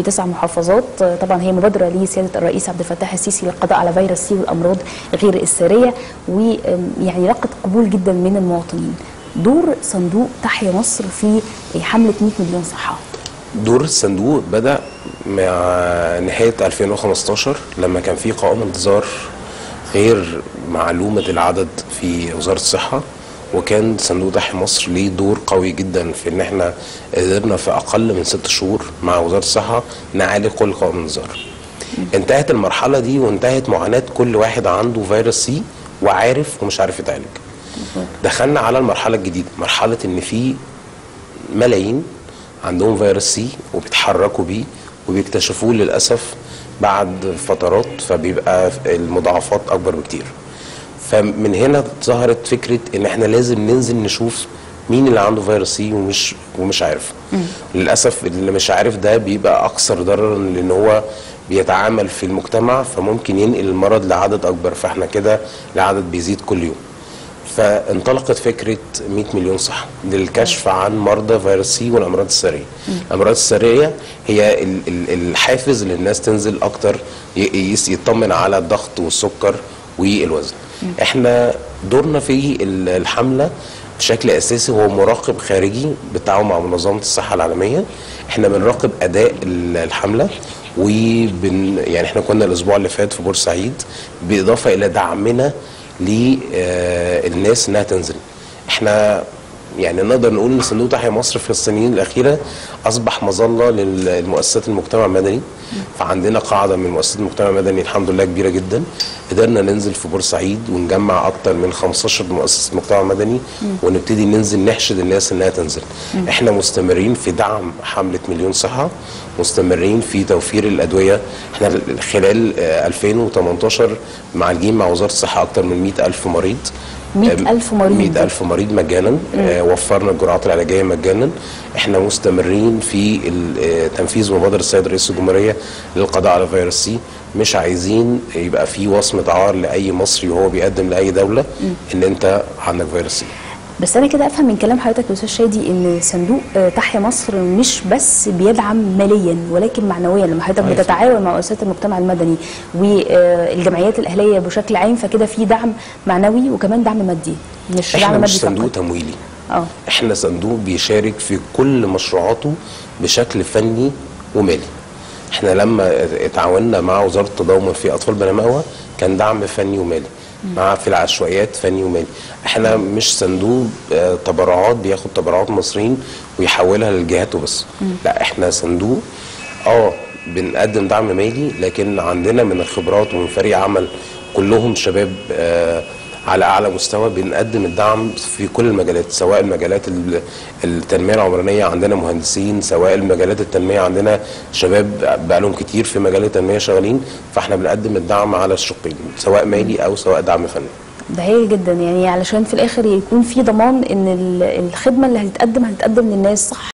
في 9 محافظات. طبعا هي مبادرة لسيادة الرئيس عبد الفتاح السيسي للقضاء على فيروس سي والأمراض غير السارية، ويعني لقت قبول جدا من المواطنين. دور صندوق تحيا مصر في حملة 100 مليون صحة، دور الصندوق بدأ مع نهاية 2015 لما كان في قائمة انتظار غير معلومة العدد في وزارة الصحة، وكان صندوق تحيا مصر ليه دور قوي جدا في ان احنا قدرنا في اقل من 6 شهور مع وزاره الصحه نعالج كل قائمه انذار. انتهت المرحله دي وانتهت معاناه كل واحد عنده فيروس سي وعارف ومش عارف يتعالج. دخلنا على المرحله الجديده، مرحله ان في ملايين عندهم فيروس سي وبيتحركوا بيه وبيكتشفوه للاسف بعد فترات، فبيبقى المضاعفات اكبر بكتير. فمن هنا ظهرت فكره ان احنا لازم ننزل نشوف مين اللي عنده فيروس سي ومش عارف. للاسف اللي مش عارف ده بيبقى اكثر ضررا، لان هو بيتعامل في المجتمع فممكن ينقل المرض لعدد اكبر، فاحنا كده العدد بيزيد كل يوم. فانطلقت فكره 100 مليون صحه للكشف عن مرضى فيروس سي والامراض الساريه. الامراض الساريه هي الحافز اللي الناس تنزل اكتر يطمن على الضغط والسكر والوزن. احنا دورنا في الحمله بشكل اساسي هو مراقب خارجي بالتعاون مع منظمه الصحه العالميه. احنا بنراقب اداء الحمله، يعني احنا كنا الاسبوع اللي فات في بورسعيد، باضافه الى دعمنا للناس انها تنزل. احنا يعني نقدر نقول ان صندوق تحيا مصر في السنين الاخيره اصبح مظله للمؤسسات المجتمع المدني، فعندنا قاعده من مؤسسات المجتمع المدني الحمد لله كبيره جدا. قدرنا ننزل في بورسعيد ونجمع اكتر من 15 مؤسسه مجتمع مدني ونبتدي ننزل نحشد الناس انها تنزل. احنا مستمرين في دعم حمله مليون صحه، مستمرين في توفير الادويه. احنا خلال 2018 معالجين مع وزاره الصحه اكتر من 100,000 مريض. 100,000 مريض مجانا. وفرنا الجرعات العلاجيه مجانا. احنا مستمرين في تنفيذ مبادره السيد رئيس الجمهوريه للقضاء على فيروس سي. مش عايزين يبقى في وصمه عار لاي مصري وهو بيقدم لاي دوله ان انت عندك فيروس سي. بس انا كده افهم من كلام حضرتك يا استاذ شادي ان صندوق تحيا مصر مش بس بيدعم ماليا ولكن معنويا، لما حضرتك بتتعاون مع مؤسسات المجتمع المدني والجمعيات الاهليه بشكل عام، فكده في دعم معنوي وكمان دعم مادي. مش دعم مادي، صندوق تمويلي. احنا صندوق بيشارك في كل مشروعاته بشكل فني ومالي. احنا لما تعاوننا مع وزاره التضامن في اطفال بلا مأوى كان دعم فني ومالي، مع في العشوائيات فني ومالي. احنا مش صندوق تبرعات بياخد تبرعات مصريين ويحولها للجهات وبس، لا احنا صندوق بنقدم دعم مالي، لكن عندنا من الخبرات ومن فريق عمل كلهم شباب على اعلى مستوى. بنقدم الدعم في كل المجالات، سواء المجالات التنميه العمرانيه عندنا مهندسين، سواء المجالات التنميه عندنا شباب بقالهم كتير في مجال التنميه شغالين، فاحنا بنقدم الدعم على الشقين سواء مالي او سواء دعم فني. ده هي جدا يعني علشان في الاخر يكون في ضمان ان الخدمه اللي هتتقدم للناس صح.